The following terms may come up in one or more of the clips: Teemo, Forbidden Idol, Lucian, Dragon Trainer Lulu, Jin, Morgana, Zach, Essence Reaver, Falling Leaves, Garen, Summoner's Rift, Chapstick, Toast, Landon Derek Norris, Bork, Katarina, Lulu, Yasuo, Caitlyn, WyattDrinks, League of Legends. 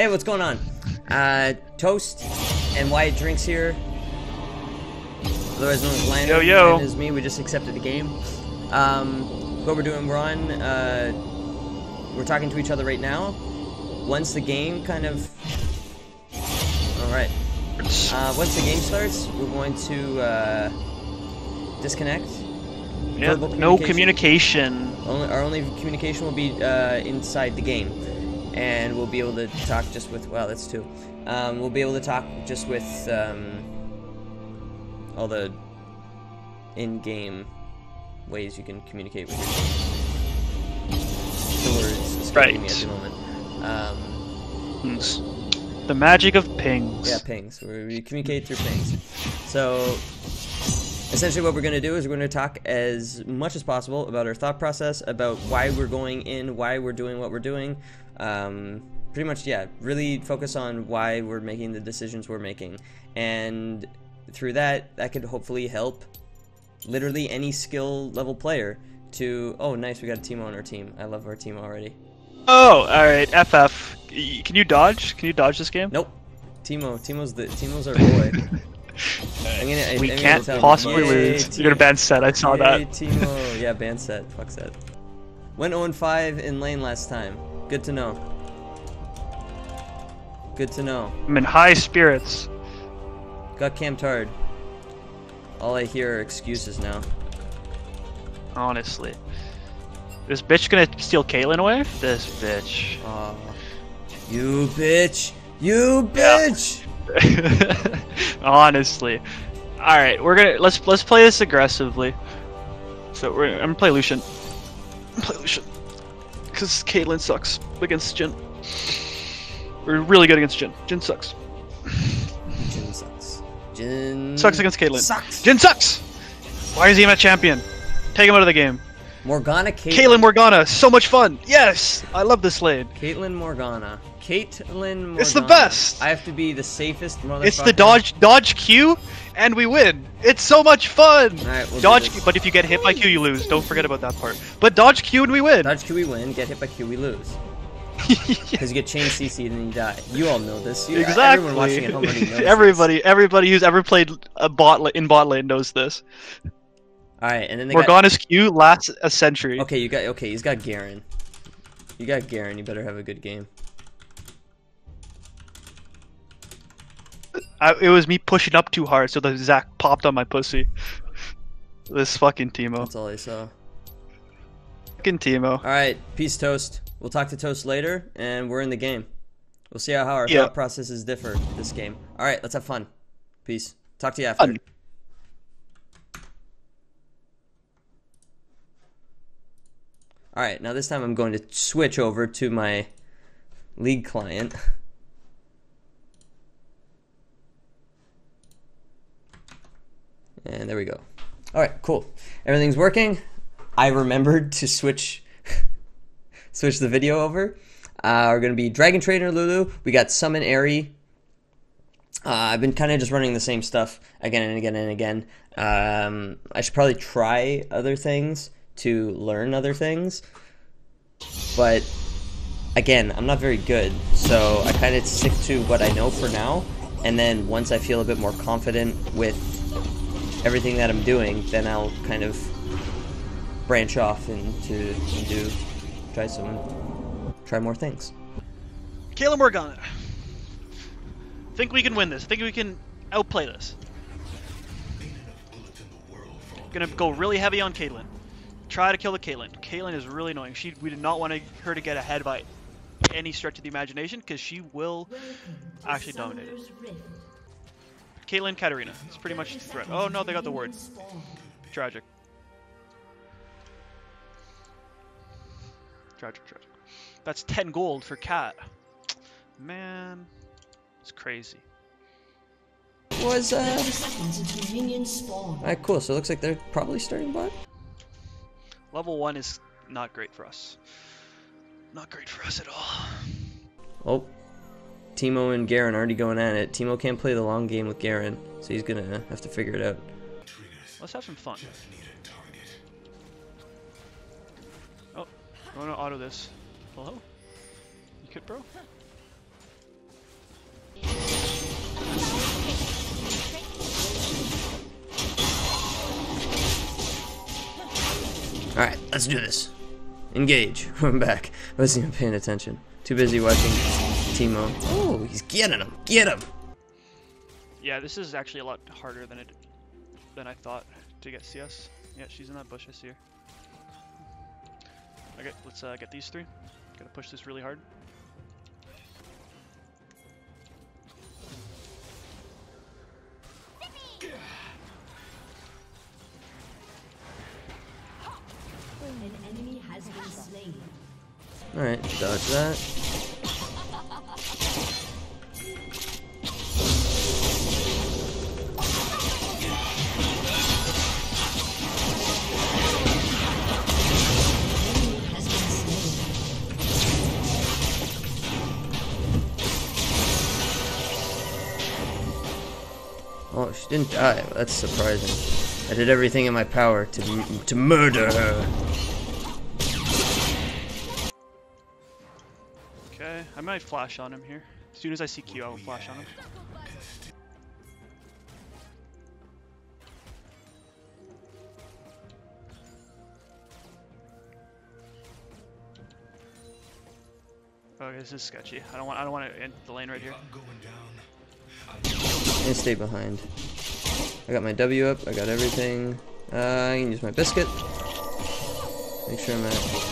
Hey, what's going on? Toast and WyattDrinks here. Otherwise known as Landon. Yo, yo. Landon is me. We just accepted the game. What we're doing, we're talking to each other right now. Once the game kind of... Alright. Once the game starts, we're going to disconnect. Yeah, no communication. Our only communication will be inside the game. And we'll be able to talk just with... Well, that's two. We'll be able to talk just with all the in-game ways you can communicate with your team. The words escaping me at the moment. The magic of pings. Yeah, pings. We communicate through pings. So... essentially what we're going to do is we're going to talk as much as possible about our thought process, about why we're going in, why we're doing what we're doing. Pretty much, yeah, really focus on why we're making the decisions we're making. And through that, that could hopefully help literally any skill level player to, oh nice, we got a Teemo on our team. I love our team already. Oh, alright, FF. Can you dodge? Can you dodge this game? Nope. Teemo's our boy. We can't possibly lose. You're gonna ban set, I saw that. Teemo. Yeah, ban set, fuck set. Went 0-5 in lane last time. Good to know. Good to know. I'm in high spirits. Got camped hard. All I hear are excuses now. Honestly. This bitch gonna steal Caitlyn away? This bitch. Oh. You bitch! You bitch! Yeah. Honestly, all right, we're gonna let's play this aggressively. So I'm gonna play Lucian. Because Caitlyn sucks against Jin. We're really good against Jin. Jin sucks. Jin sucks. Jin sucks against Caitlyn. Sucks. Jin sucks. Why is he even a champion? Take him out of the game. Morgana, Caitlyn Morgana, so much fun. Yes, I love this lane. Caitlyn Morgana. It's the best. I have to be the safest motherfucker. It's the dodge Q, and we win. It's so much fun. All right, we'll dodge, but if you get hit by Q, you lose. Don't forget about that part. But dodge Q and we win. Dodge Q, we win. Get hit by Q, we lose. Because you get chain CC and then you die. You all know this. You, exactly. Everyone watching at home already knows everybody who's ever played a bot lane knows this. All right, and then they Morgana's Q lasts a century. Okay, he's got Garen. You got Garen. You better have a good game. It was me pushing up too hard, so the Zach popped on my pussy. This fucking Teemo. That's all I saw. Fucking Teemo. Alright, peace, Toast. We'll talk to Toast later, and we're in the game. We'll see how our thought processes differ this game. Alright, let's have fun. Peace. Talk to you after. Alright, now this time I'm going to switch over to my League client. And there we go. Alright, cool. Everything's working. I remembered to switch the video over. We're going to be Dragon Trainer Lulu. We got Summon Airy. I've been kind of just running the same stuff again and again and again. I should probably try other things to learn other things. But, again, I'm not very good. So I kind of stick to what I know for now. And then once I feel a bit more confident with everything that I'm doing, then I'll kind of branch off and try more things. Caitlyn Morgana. Think we can win this. Think we can outplay this. Gonna go really heavy on Caitlyn. Try to kill the Caitlyn. Caitlyn is really annoying. We did not want her to get ahead by any stretch of the imagination because she will actually dominate it. Caitlyn, Katarina. It's pretty much the threat. Oh no, they got the ward. Tragic. Tragic, tragic. That's 10 gold for Kat. Man, it's crazy. Alright, cool. So it looks like they're probably starting bot. Level 1 is not great for us. Not great for us at all. Oh. Teemo and Garen already going at it. Teemo can't play the long game with Garen, so he's gonna have to figure it out. Let's have some fun. Oh, I wanna auto this. Hello? You good, bro? Let's do this. Engage. I'm back. I wasn't even paying attention. Too busy watching Teemo. Oh, he's getting him. Get him. Yeah, this is actually a lot harder than I thought to get CS. Yeah, she's in that bush. I see her. Okay, let's get these three. Gotta push this really hard. Alright, dodge that. Oh, she didn't die. That's surprising. I did everything in my power to murder her. I might flash on him here. As soon as I see Q, I will flash on him. Okay, this is sketchy. I don't want to end the lane right here. And stay behind. I got my W up. I got everything. I can use my biscuit. Make sure I'm at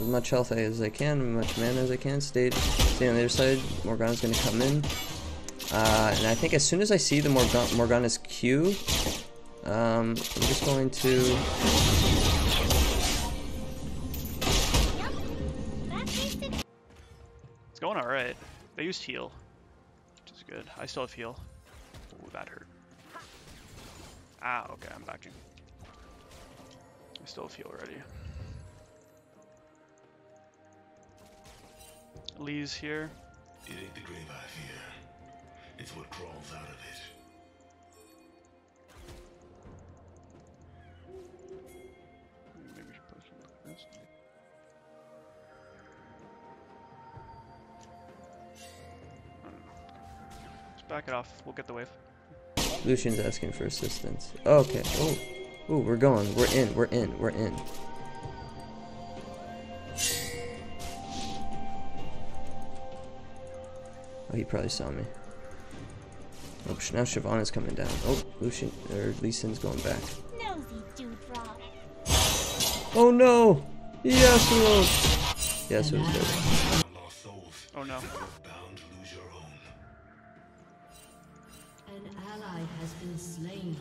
as much health as I can, as much mana as I can. Stay on the other side. Morgana's gonna come in, and I think as soon as I see the Morgana's Q, I'm just going to. It's going all right. They used heal, which is good. I still have heal. Ooh, that hurt. Ah, okay, I'm backing. I still have heal already. Lee's here. It ain't the grave I fear. It's what crawls out of it. Maybe we should post it like this. I don't know. Just back it off. We'll get the wave. Lucian's asking for assistance. Oh, okay. Oh, ooh, we're going. We're in. We're in. We're in. He probably saw me. Oh, now Shyvana's coming down. Oh, Lucian or Leeson's going back. Oh no! Yasuo! Yasuo's dead. Oh no. An ally has been slain.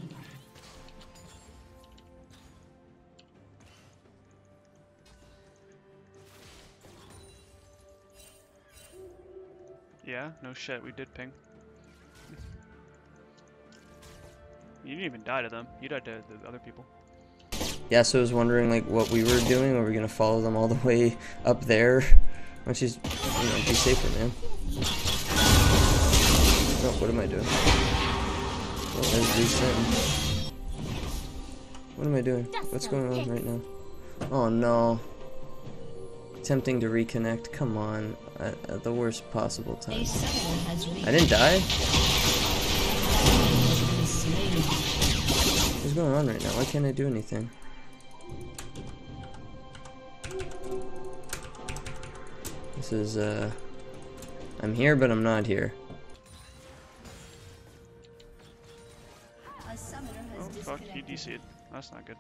Yeah, no shit, we did ping. You didn't even die to them. You died to the other people. Yeah, so I was wondering like what we were doing. Were we gonna follow them all the way up there? Why don't you just, you know, be safer, man? Oh, what am I doing? Oh, there's reset. What am I doing? What's going on right now? Oh no. Attempting to reconnect. Come on. At the worst possible time. I didn't die? What's going on right now? Why can't I do anything? This is, I'm here, but I'm not here. Oh, fuck. He DC'd. That's not good.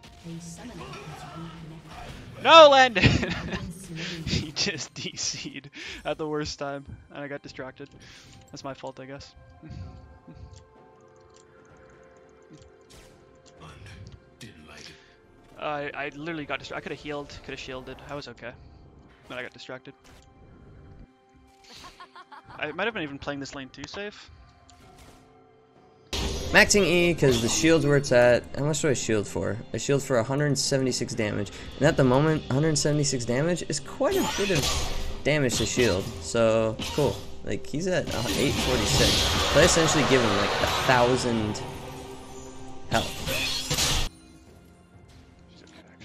No, Landon! He just DC'd at the worst time, and I got distracted. That's my fault, I guess. I literally got distracted. I could have healed, could have shielded. I was okay. But I got distracted. I might have been even playing this lane too safe. Maxing E because the shield's where it's at. How much do I shield for? I shield for 176 damage. And at the moment, 176 damage is quite a bit of damage to shield. So, cool. Like, he's at 846. So I essentially give him like 1,000 health.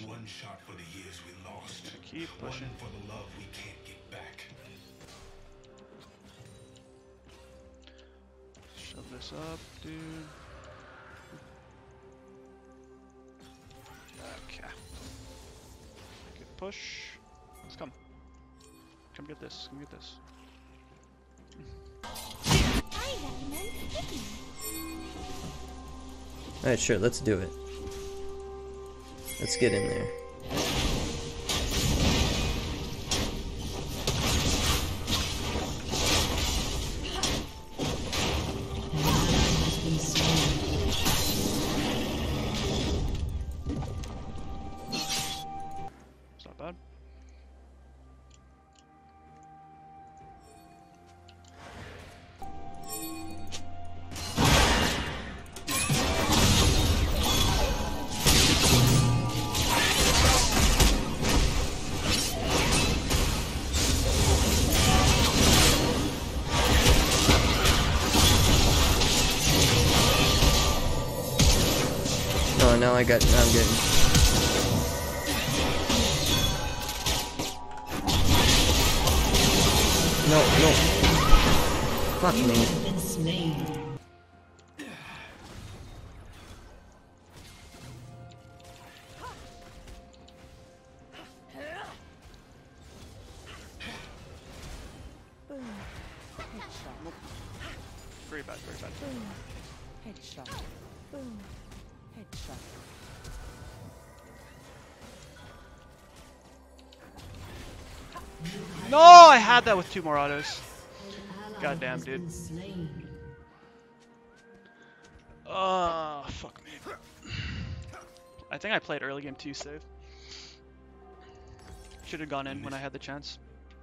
One shot for the years we lost. Keep pushing for the love we can't get back. Shove this up, dude. push. Let's come. Come get this. Come get this. I recommend picking. Alright, sure. Let's do it. Let's get in there. Now I got, I'm getting. No, no. Fuck me. Very bad, very bad. Headshot. Boom. Headshot. No, I had that with two more autos. Goddamn, dude. Fuck me. I think I played early game 2 save. Should have gone in when I had the chance.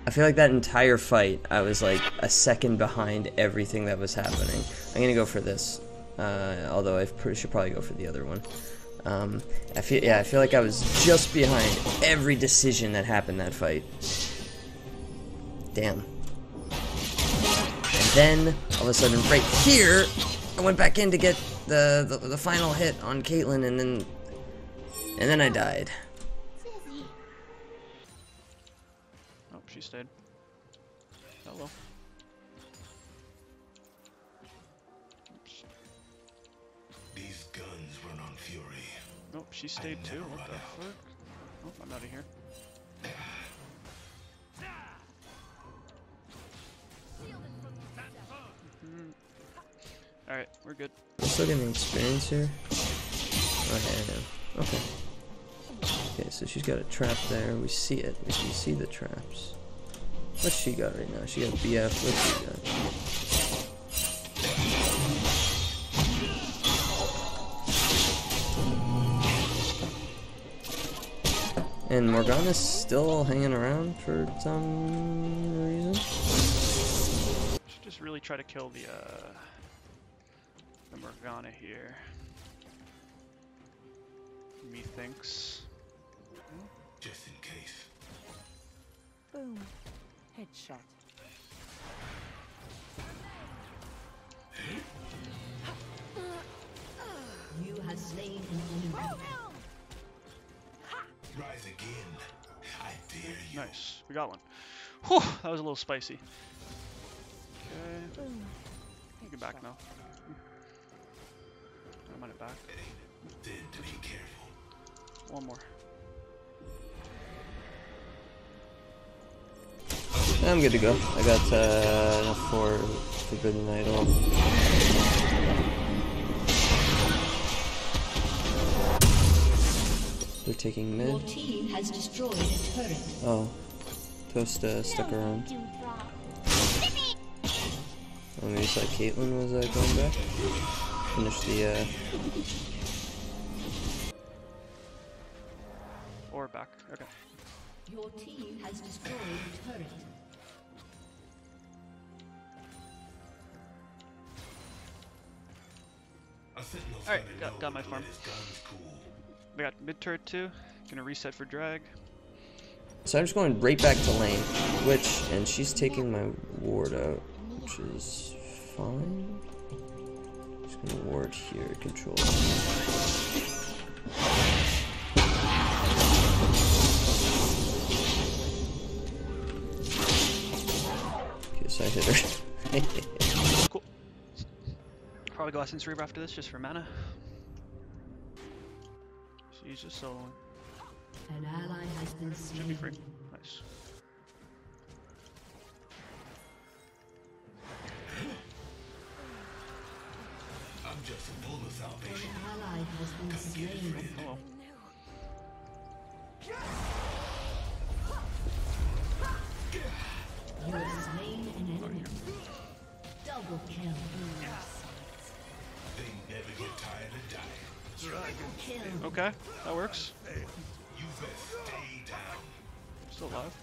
I feel like that entire fight, I was like a second behind everything that was happening. I'm gonna go for this. Although I should probably go for the other one. I feel like I was just behind every decision that happened that fight. Damn. And then all of a sudden, right here, I went back in to get the final hit on Caitlyn, and then I died. Oh, she stayed. Hello. Oh, she stayed too. What the fuck? Oh, I'm out of here. Alright, we're good. I'm still getting experience here. Okay, I know. Okay. Okay, so she's got a trap there. We see it. We can see the traps. What's she got right now? She got BF. What's she got? And Morgana's still hanging around for some reason. Should just really try to kill the Morgana here. Methinks. Just in case. Boom. Headshot. You have slain an enemy. Rise again. I dare you. Nice. We got one. Whew, that was a little spicy. Okay. Get back now. I'm on it back. Be careful. One more. I'm good to go. I got enough for Forbidden Idol. They're taking mid. Your team has destroyed a turret. Oh. Toast stuck around. Oh, maybe it's like Caitlyn was going back. Finish the Or back. Okay. Your team has destroyed a turret. Alright, got my farm. I got mid turret too. Gonna reset for drag. So I'm just going right back to lane, which, and she's taking my ward out, which is fine. Just gonna ward here, control. Okay, so I hit her. Cool. Probably go Essence Reaver after this just for mana. He's just soloing. An ally has been slain. Should be free. Nice. I'm just full of salvation. An ally has been slain. Oh. You have slain an enemy. Double kill. They never get tired of dying. Okay, that works. Still alive.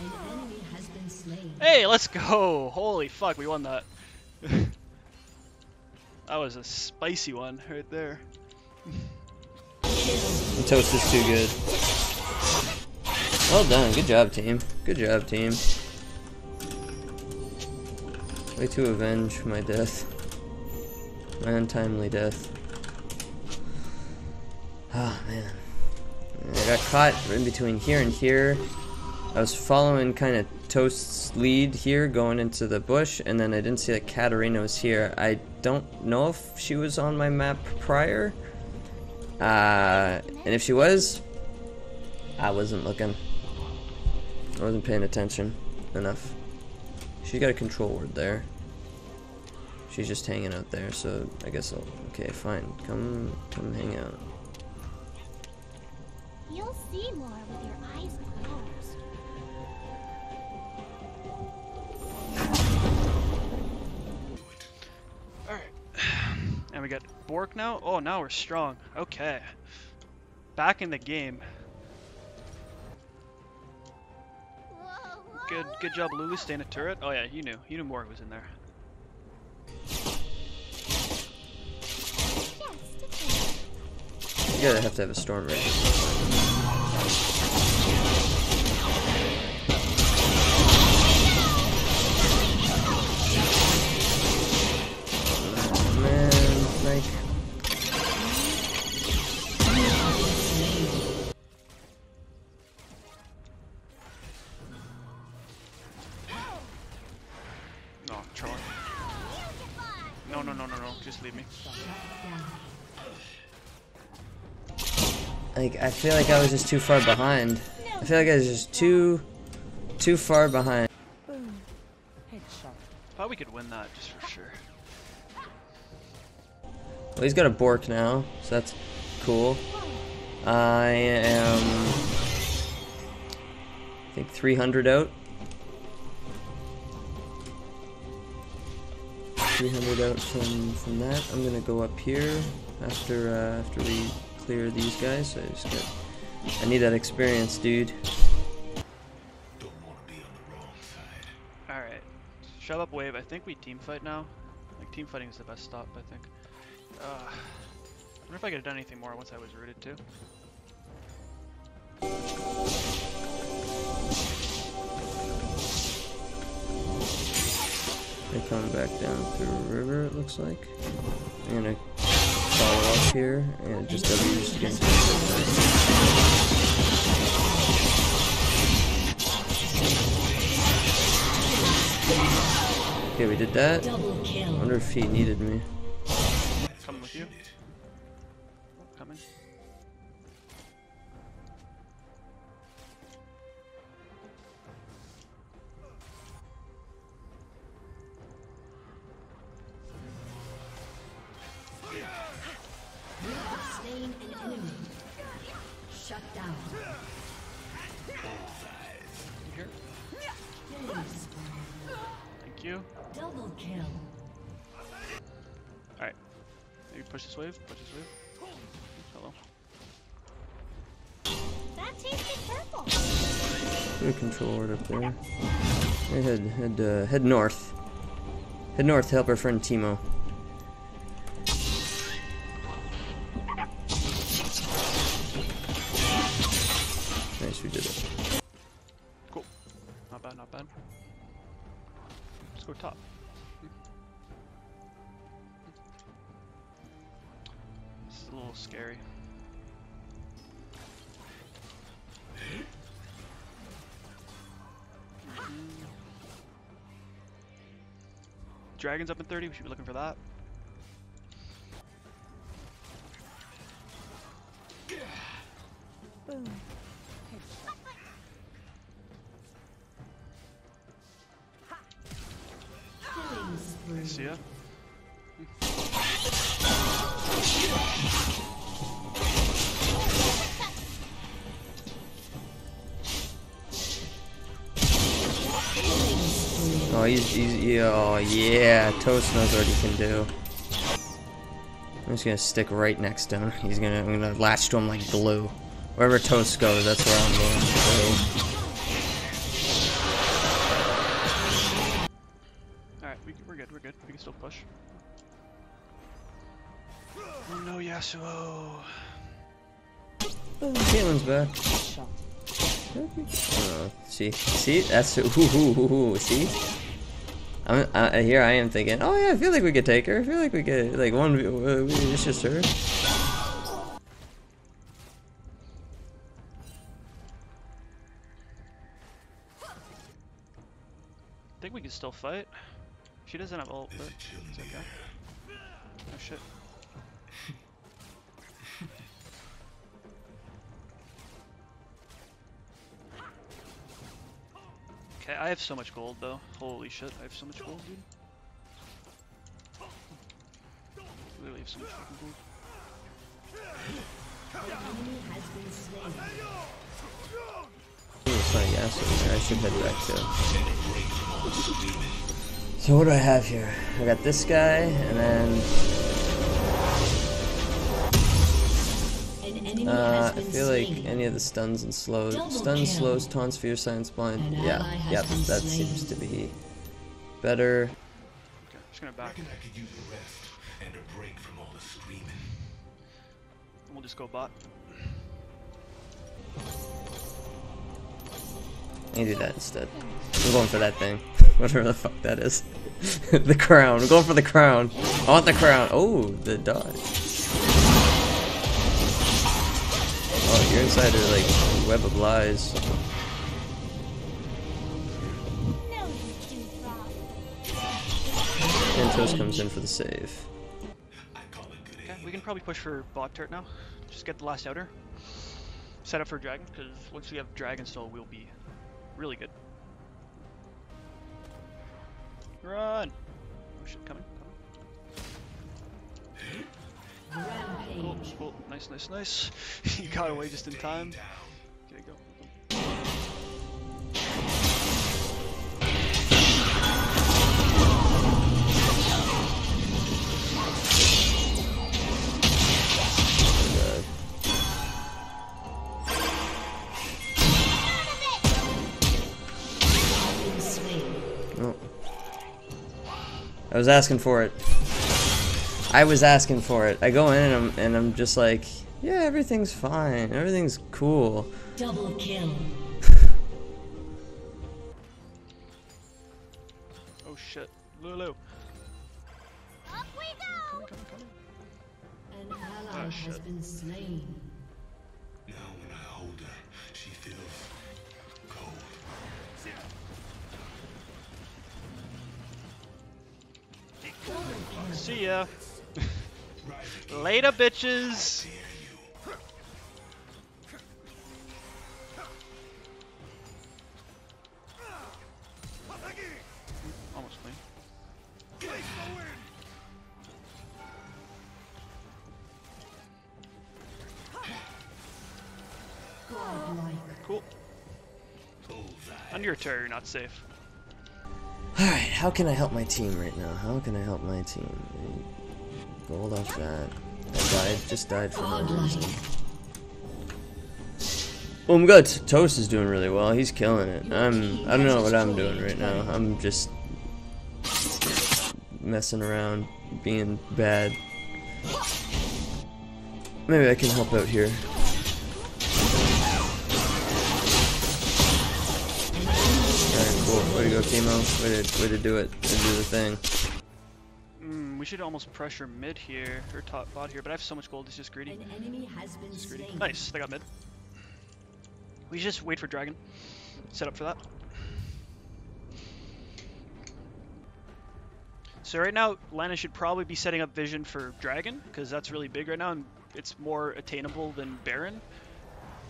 An enemy has been slain. Hey, let's go! Holy fuck, we won that. That was a spicy one right there. The toast is too good. Well done. Good job, team. Good job, team. Way to avenge my death. My untimely death. Oh man. I got caught in between here and here. I was following kind of Toast's lead here going into the bush, and then I didn't see that Katarina was here. I don't know if she was on my map prior. And if she was, I wasn't looking. I wasn't paying attention enough. She's got a control word there. She's just hanging out there, so I guess I'll... Okay, fine. Come hang out. You'll see more with your eyes closed. Alright. And we got Bork now? Oh, now we're strong. Okay. Back in the game. Good job, Lulu, staying at turret. Oh yeah, you knew. You knew Bork was in there. You gotta have to have a storm rage. Oh, man, like... Oh, troll. No, just leave me. Like, I feel like I was just too far behind. I feel like I was just too far behind. Thought we could win that, just for sure. Well, he's got a Bork now, so that's cool. I am... I think 300 out. 300 out from that. I'm gonna go up here after we... clear these guys. So I just got, I need that experience, dude. Don't want to be on the wrong side. All right, shove up wave. I think we team fight now. Like team fighting is the best stop, I think. I wonder if I could have done anything more once I was rooted too. They're coming back down through the river. It looks like. I'm gonna. Follow up here and just W's again. Okay, we did that. I wonder if he needed me. Coming with you. Coming. Double kill. Alright. Maybe push this wave. Push this wave. Hello. That tasted purple. Good controller up there. Head north. Head north to help our friend Teemo. Nice, we did it. Cool. Not bad, not bad. Go top. This is a little scary. Dragon's up in 30, we should be looking for that. Boom. I see ya. Oh, yeah, Toast knows what he can do. I'm just gonna stick right next to him. I'm gonna latch to him like glue. Wherever Toast goes, that's where I'm going. Alright, we're good, we're good. We can still push. Oh no, Yasuo! Caitlin's back. Oh, see, that's see. Here I am thinking, oh yeah, I feel like we could take her. I feel like we could, like, it's just her. I think we can still fight. She doesn't have ult, but it's okay. Oh shit. Okay, I have so much gold though. Holy shit, I have so much gold, dude. Literally have so much fucking gold. It's not Yasuo, I should head back too. So what do I have here? I got this guy, and then... I feel like any of the stuns and slows... Stuns, slows, taunts, fear, silence, blind... Yeah, that seems to be better. Okay, I'm just gonna back. I could use a rest and a break from all the screaming. We'll just go bot. I can do that instead. I'm going for that thing. Whatever the fuck that is. The crown. We're going for the crown. I want the crown. Oh, the dodge. Oh, you're inside of, like, web of lies. And Toast comes in for the save. Okay, we can probably push for bot turret now. Just get the last outer. Set up for dragon, because once we have dragon soul, we'll be really good. Run! Oh shit, coming. Cool, nice. You got away just in time. Okay, go. I was asking for it. I go in and I'm just like, yeah, everything's fine. Everything's cool. Double kill. Oh shit, Lulu. Up we go. Come. An ally has been slain. Now when I hold her, she feels cold. See ya. Later, bitches. Almost clean. Cool. Under your terror, you're not safe. Alright, how can I help my team right now? Gold off that. I died, just died for no reason. Oh my god, Toast is doing really well. He's killing it. I don't know what I'm doing right now. I'm just messing around, being bad. Maybe I can help out here. Way to go, Teemo. Way to do it. Way to do the thing. We should almost pressure mid here, or top bot here, but I have so much gold, it's just greedy. An enemy has been slain. Nice, they got mid. We should just wait for dragon. Set up for that. So right now, Lana should probably be setting up vision for dragon, because that's really big right now, and it's more attainable than Baron.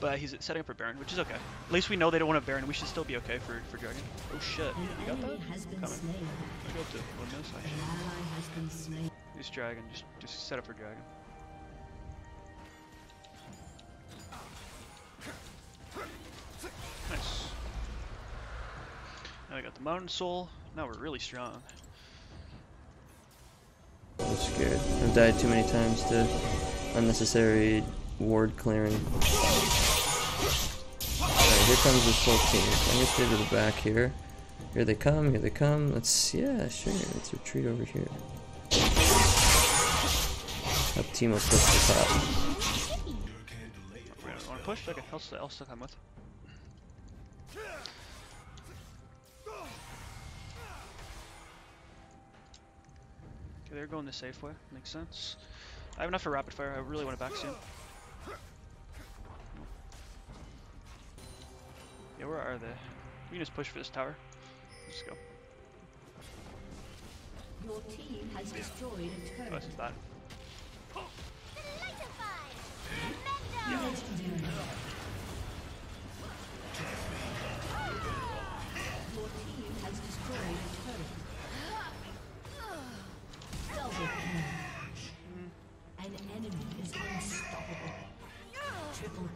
But he's setting up for Baron, which is okay. At least we know they don't want a Baron. We should still be okay for Dragon. Oh shit, you got that? Coming. I go up to one miss, actually. This Dragon, just set up for Dragon. Nice. Now we got the Mountain Soul. Now we're really strong. I'm scared. I've died too many times to unnecessary ward clearing. Alright, here comes this whole team. I'm gonna stay to the back here. Here they come, here they come. Let's, yeah, sure, let's retreat over here. Up Teemo push the top. Wanna push? Okay, I'll still come with. Okay, they're going the safe way. Makes sense. I have enough for rapid fire. I really want to back soon. Yeah, where are they? We can just push for this tower. Let's go. Your team has destroyed a turret. Oh, that's bad. Yeah. Your team has destroyed a turret.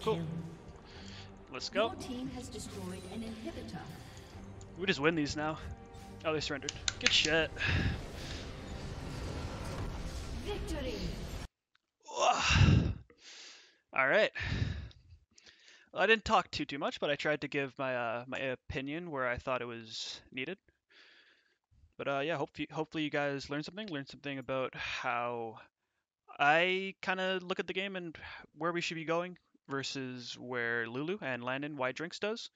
Cool. Let's go. Your team has destroyed an inhibitor. We just win these now. Oh, they surrendered. Good shit. Victory. Alright. Well, I didn't talk too much, but I tried to give my my opinion where I thought it was needed. But yeah, hopefully you guys learned something about how I kind of look at the game and where we should be going versus where Lulu and Landon WyattDrinks does.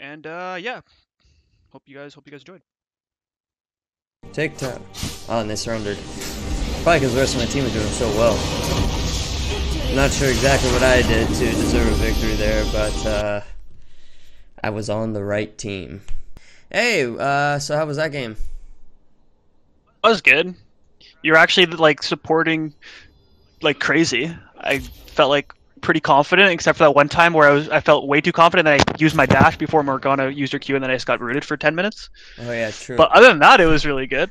And yeah, hope you guys enjoyed. Take time. Oh, and they surrendered. Probably because the rest of my team was doing so well. I'm not sure exactly what I did to deserve a victory there, but I was on the right team. Hey, so how was that game? That was good. You're actually like supporting like crazy. I felt like pretty confident, except for that one time where I felt way too confident and I used my dash before Morgana used her Q, and then I just got rooted for 10 minutes. Oh yeah, true. But other than that, it was really good.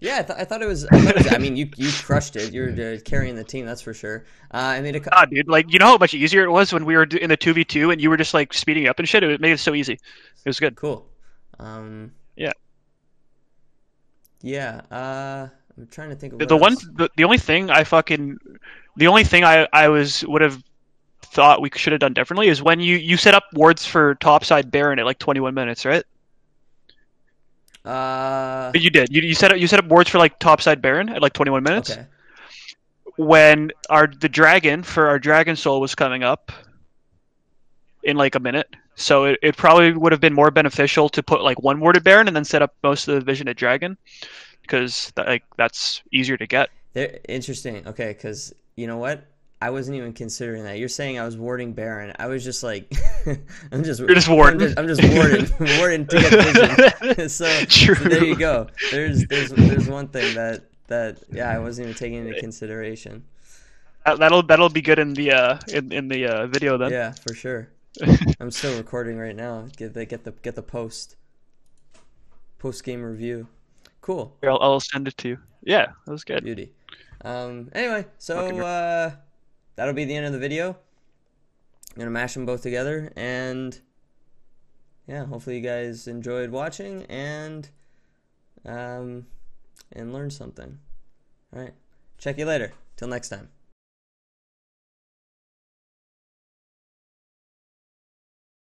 Yeah, I thought it was. I mean, you crushed it. You were carrying the team, that's for sure. I made a. Ah, dude, like you know how much easier it was when we were in the 2v2 and you were just like speeding up and shit. It made it so easy. It was good. Cool. Yeah. Yeah. I'm trying to think of the only thing I would have thought we should have done differently is when you set up wards for topside Baron at like 21 minutes, right? But you did. You set up wards for like topside Baron at like 21 minutes. Okay. When the dragon for our Dragon Soul was coming up in like a minute. So it probably would have been more beneficial to put like one ward at Baron and then set up most of the vision at Dragon, because that's easier to get. They're interesting. Okay, because you know what? I wasn't even considering that. You're saying I was warding Baron. I was just like, I'm just warding to get vision. So there you go. There's one thing that yeah, I wasn't even taking into consideration. That'll be good in the in the video then. Yeah, for sure. I'm still recording right now. Get the post game review. Cool. I'll send it to you. Yeah, that was good. Beauty. Anyway, so that'll be the end of the video. I'm gonna mash them both together, and yeah, hopefully you guys enjoyed watching and learned something. All right, check you later. Till next time.